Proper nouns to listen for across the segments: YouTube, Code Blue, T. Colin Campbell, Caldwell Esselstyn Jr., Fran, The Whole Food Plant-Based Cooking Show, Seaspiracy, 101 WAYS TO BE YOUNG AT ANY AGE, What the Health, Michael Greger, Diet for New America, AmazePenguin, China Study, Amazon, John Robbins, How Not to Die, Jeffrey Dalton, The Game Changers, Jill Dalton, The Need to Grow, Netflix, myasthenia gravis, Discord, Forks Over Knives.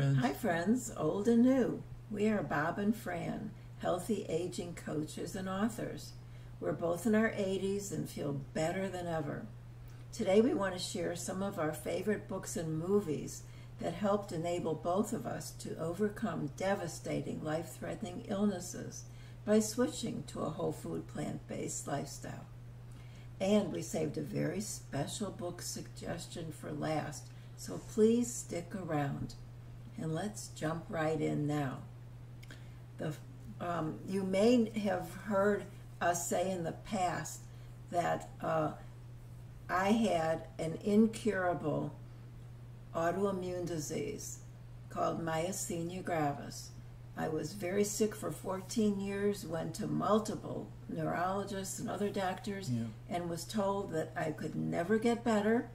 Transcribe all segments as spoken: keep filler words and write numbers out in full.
friends. Hi, friends, old and new. We are Bob and Fran, healthy aging coaches and authors. We're both in our eighties and feel better than ever. Today we want to share some of our favorite books and movies that helped enable both of us to overcome devastating life-threatening illnesses by switching to a whole food plant-based lifestyle. And we saved a very special book suggestion for last, so please stick around. And let's jump right in now. The, um, you may have heard us say in the past that uh, I had an incurable autoimmune disease called myasthenia gravis. I was very sick for fourteen years, went to multiple neurologists and other doctors, yeah. and was told that I could never get better,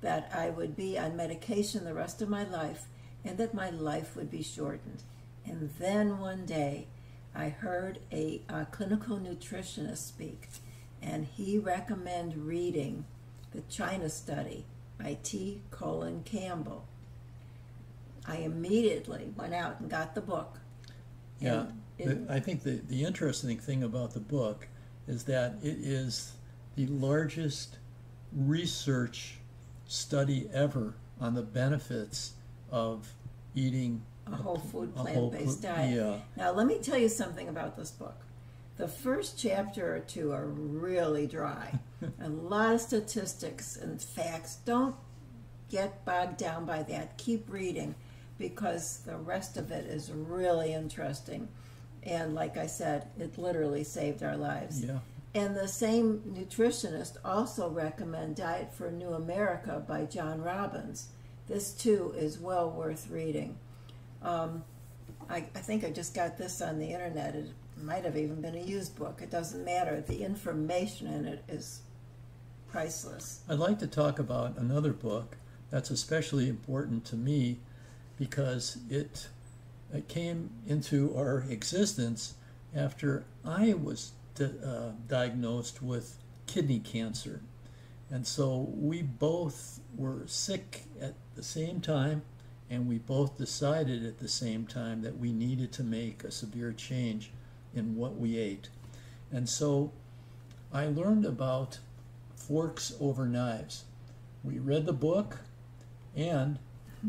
that I would be on medication the rest of my life, and that my life would be shortened. And then one day, I heard a, a clinical nutritionist speak, and he recommended reading The China Study by T. Colin Campbell. I immediately went out and got the book. Yeah, it, I think the, the interesting thing about the book is that it is the largest research study ever on the benefits of eating a whole food plant-based diet. Yeah. Now, let me tell you something about this book. The first chapter or two are really dry. A lot of statistics and facts. Don't get bogged down by that. Keep reading, because the rest of it is really interesting. And like I said, it literally saved our lives. Yeah. And the same nutritionist also recommends Diet for New America by John Robbins. This, too, is well worth reading. Um, I, I think I just got this on the internet. It might have even been a used book. It doesn't matter. The information in it is priceless. I'd like to talk about another book that's especially important to me, because it, it came into our existence after I was di uh, diagnosed with kidney cancer. And so we both were sick at the same time, and we both decided at the same time that we needed to make a severe change in what we ate. And so I learned about Forks Over Knives. We read the book and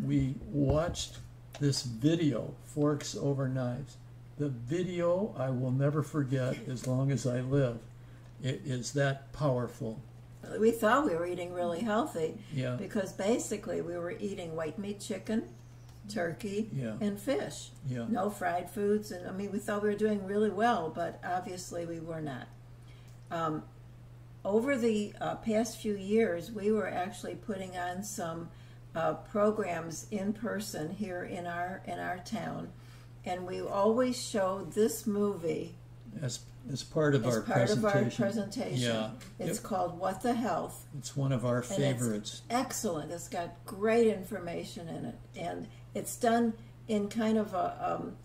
we watched this video, Forks Over Knives. The video I will never forget as long as I live. It is that powerful. We thought we were eating really healthy, yeah. because basically we were eating white meat chicken, turkey, yeah. and fish. Yeah. No fried foods. And I mean, we thought we were doing really well, but obviously we were not. Um, over the uh, past few years, we were actually putting on some uh, programs in person here in our in our town, and we always showed this movie as As part of, as our, part presentation. of our presentation. Yeah. It's it, called What the Health. It's one of our favorites. It's excellent. It's got great information in it. And it's done in kind of a, um,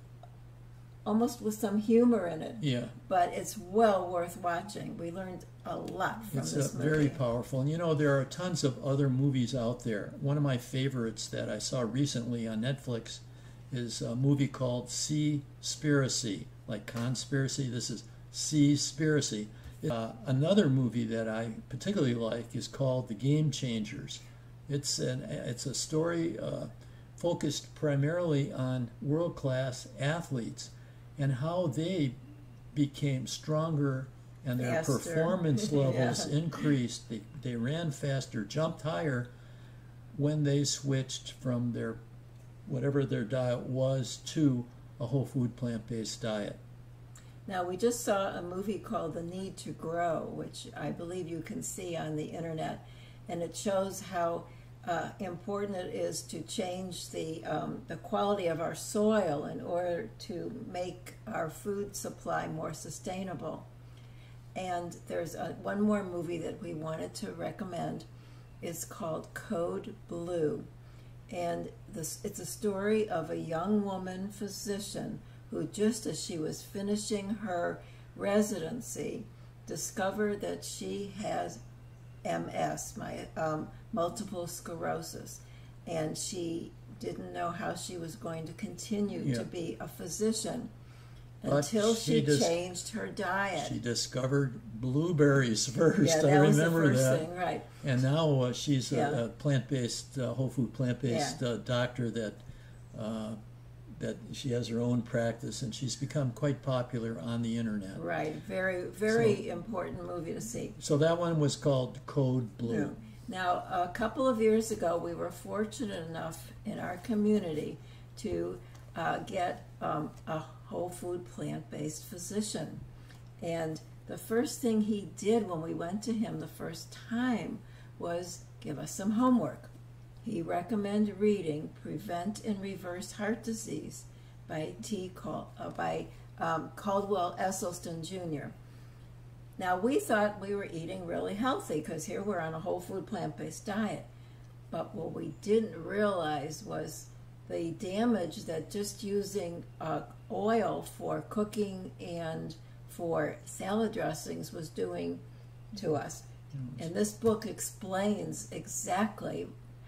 almost with some humor in it. Yeah. But it's well worth watching. We learned a lot from it's this a, movie. It's very powerful. And you know, there are tons of other movies out there. One of my favorites that I saw recently on Netflix is a movie called Seaspiracy. Like conspiracy, this is Seaspiracy. Uh, another movie that I particularly like is called The Game Changers. It's an it's a story uh, focused primarily on world-class athletes and how they became stronger and their faster. performance levels yeah. increased. They, they ran faster, jumped higher when they switched from their whatever their diet was to a whole food plant-based diet. Now, we just saw a movie called The Need to Grow, which I believe you can see on the internet, and it shows how uh, important it is to change the, um, the quality of our soil in order to make our food supply more sustainable. And there's a, one more movie that we wanted to recommend. It's called Code Blue. And this, it's a story of a young woman physician who, just as she was finishing her residency, discovered that she has M S, my, um, multiple sclerosis. And she didn't know how she was going to continue yeah. to be a physician but until she, she changed her diet. She discovered blueberries first. Yeah, that I remember was the first that. Thing, right. And now uh, she's yeah. a, a plant-based, uh, whole food plant-based yeah. uh, doctor that uh, that she has her own practice, and she's become quite popular on the internet. Right. Very, very so, important movie to see. So that one was called Code Blue. Yeah. Now, a couple of years ago, we were fortunate enough in our community to uh, get um, a whole food plant-based physician. And the first thing he did when we went to him the first time was give us some homework. He recommended reading Prevent and Reverse Heart Disease by, T. Col uh, by um, Caldwell Esselstyn Junior Now, we thought we were eating really healthy because here we're on a whole food plant-based diet. But what we didn't realize was the damage that just using uh, oil for cooking and for salad dressings was doing to us. And this book explains exactly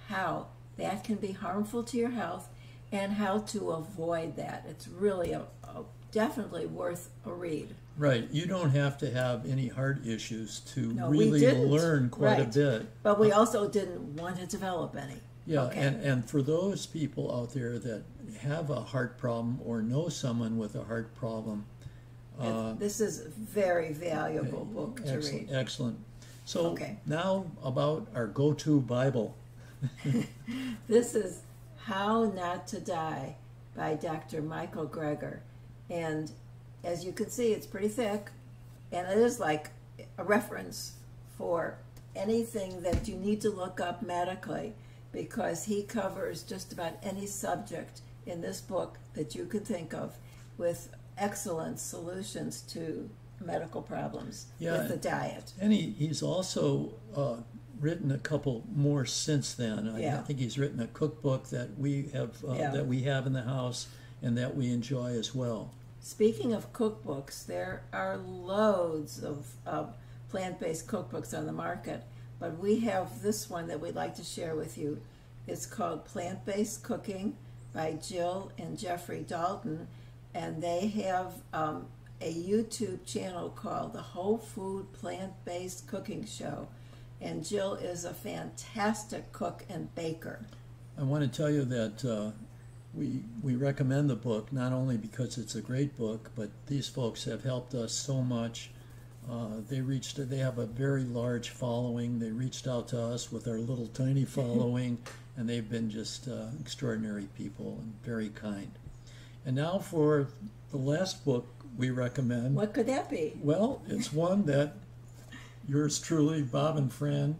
how that can be harmful to your health and how to avoid that. It's really a, a definitely worth a read. Right. You don't have to have any heart issues to no, really learn quite right. a bit. But we also didn't want to develop any. Yeah, okay. and, and for those people out there that have a heart problem or know someone with a heart problem. Uh, this is a very valuable okay. book to excellent, read. Excellent. So okay. now about our go-to Bible. This is How Not to Die by Doctor Michael Greger. And as you can see, it's pretty thick, and it is like a reference for anything that you need to look up medically, because he covers just about any subject in this book that you could think of with excellent solutions to medical problems yeah, with the diet. And he, he's also uh, written a couple more since then. I, yeah. I think he's written a cookbook that we have uh, yeah. that we have in the house and that we enjoy as well. Speaking of cookbooks, there are loads of uh, plant-based cookbooks on the market, but we have this one that we'd like to share with you. It's called Plant-Based Cooking by Jill and Jeffrey Dalton, and they have um, a YouTube channel called The Whole Food Plant-Based Cooking Show, and Jill is a fantastic cook and baker. I want to tell you that uh We, we recommend the book, not only because it's a great book, but these folks have helped us so much. Uh, they reached, they have a very large following. They reached out to us with our little tiny following, and they've been just uh, extraordinary people and very kind. And now for the last book we recommend. What could that be? Well, it's one that yours truly, Bob and Fran,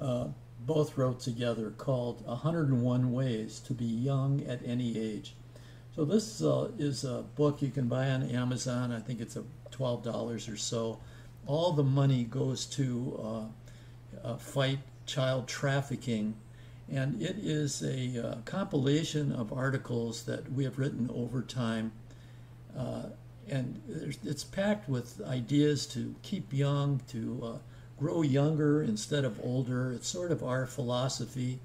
uh, both wrote together, called one oh one Ways to Be Young at Any Age. So this uh, is a book you can buy on Amazon. I think it's a twelve dollars or so. All the money goes to uh, uh, fight child trafficking, and it is a uh, compilation of articles that we have written over time, uh, and it's packed with ideas to keep young, to uh, grow younger instead of older. It's sort of our philosophy.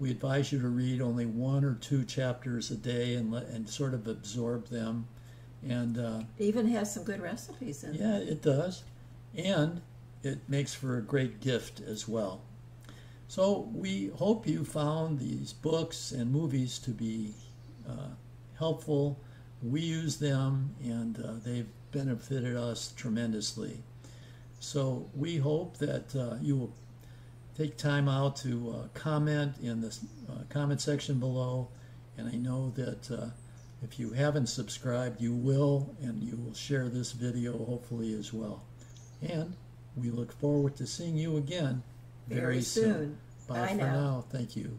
We advise you to read only one or two chapters a day and, let, and sort of absorb them. And uh, it even has some good recipes in it. Yeah, it does. And it makes for a great gift as well. So we hope you found these books and movies to be uh, helpful. We use them, and uh, they've benefited us tremendously. So we hope that uh, you will take time out to uh, comment in the uh, comment section below. And I know that uh, if you haven't subscribed, you will, and you will share this video hopefully as well. And we look forward to seeing you again very, very soon. soon. Bye, Bye for now. now. Thank you.